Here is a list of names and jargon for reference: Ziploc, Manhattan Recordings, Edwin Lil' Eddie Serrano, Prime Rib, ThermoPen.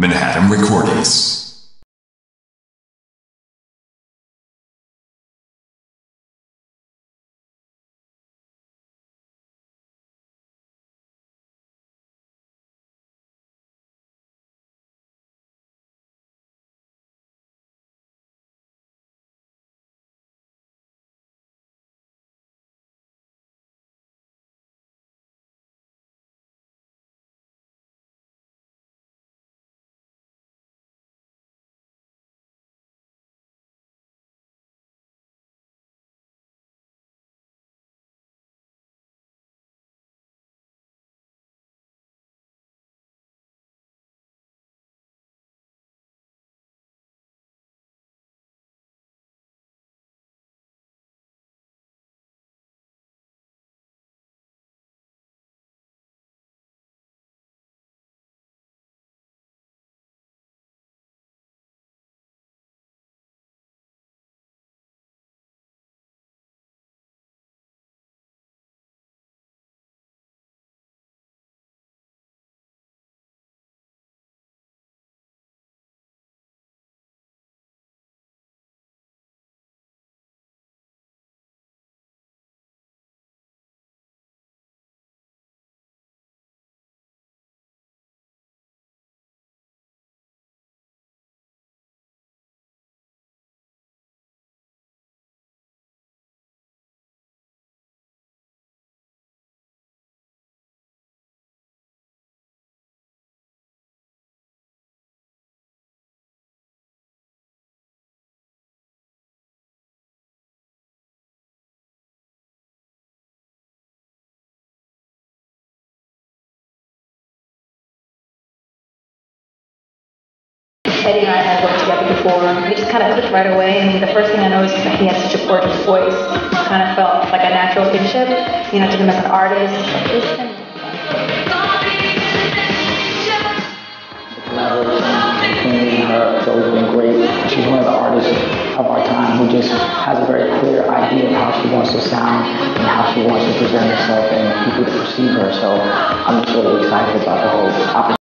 Manhattan Recordings. Eddie and I had worked together before, we just kind of clicked right away. I mean, the first thing I noticed is that he had such a gorgeous voice. It kind of felt like a natural kinship, you know, to him as an artist. The collaboration between her has always been great. She's one of the artists of our time who just has a very clear idea of how she wants to sound and how she wants to present herself and people to perceive her. So I'm just really excited about the whole opportunity.